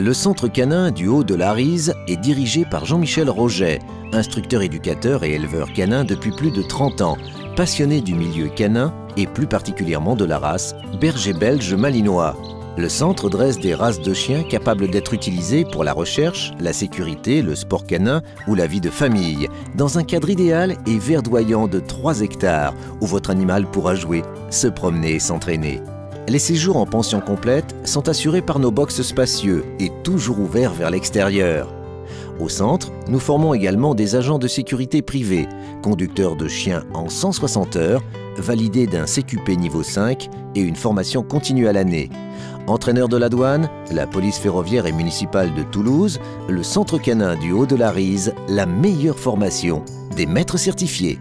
Le Centre Canin du Haut de l'Arize est dirigé par Jean-Michel Roget, instructeur éducateur et éleveur canin depuis plus de 30 ans, passionné du milieu canin et plus particulièrement de la race berger belge malinois. Le centre dresse des races de chiens capables d'être utilisées pour la recherche, la sécurité, le sport canin ou la vie de famille, dans un cadre idéal et verdoyant de 3 hectares où votre animal pourra jouer, se promener et s'entraîner. Les séjours en pension complète sont assurés par nos boxes spacieux et toujours ouverts vers l'extérieur. Au centre, nous formons également des agents de sécurité privés, conducteurs de chiens en 160 heures, validés d'un CQP niveau 5 et une formation continue à l'année. Entraîneurs de la douane, la police ferroviaire et municipale de Toulouse, le Centre Canin du Haut de l'Arize, la meilleure formation des maîtres certifiés.